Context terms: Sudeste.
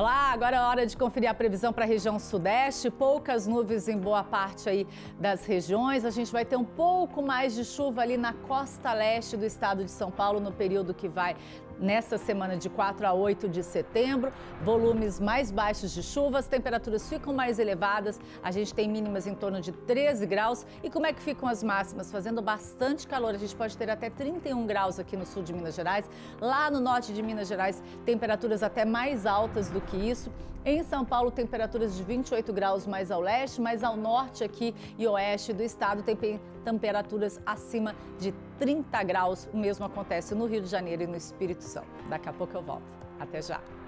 Olá, agora é hora de conferir a previsão para a região sudeste. Poucas nuvens em boa parte aí das regiões. A gente vai ter um pouco mais de chuva ali na costa leste do estado de São Paulo no período que vai nessa semana de 4 a 8 de setembro. Volumes mais baixos de chuvas, temperaturas ficam mais elevadas. A gente tem mínimas em torno de 13 graus. E como é que ficam as máximas? Fazendo bastante calor. A gente pode ter até 31 graus aqui no sul de Minas Gerais. Lá no norte de Minas Gerais, temperaturas até mais altas do que isso. Em São Paulo, temperaturas de 28 graus mais ao leste, mas ao norte aqui e oeste do estado tem temperaturas acima de 30 graus. O mesmo acontece no Rio de Janeiro e no Espírito Santo. Daqui a pouco eu volto. Até já!